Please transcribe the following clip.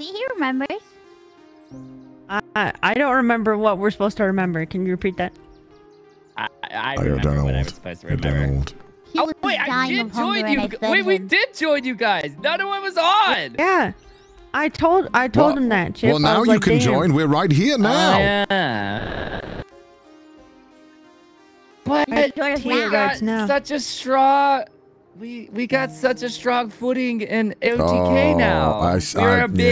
See, he remembers. I don't remember what we're supposed to remember. Can you repeat that? I remember what I was supposed to remember. Oh, wait, I did join you. Wait, we did join you guys. None of it was on. Yeah. I told him that, Chip. Well, now you can join. We're right here now. Yeah. But we got such a strong... We got such a strong footing in OTK now. We're a big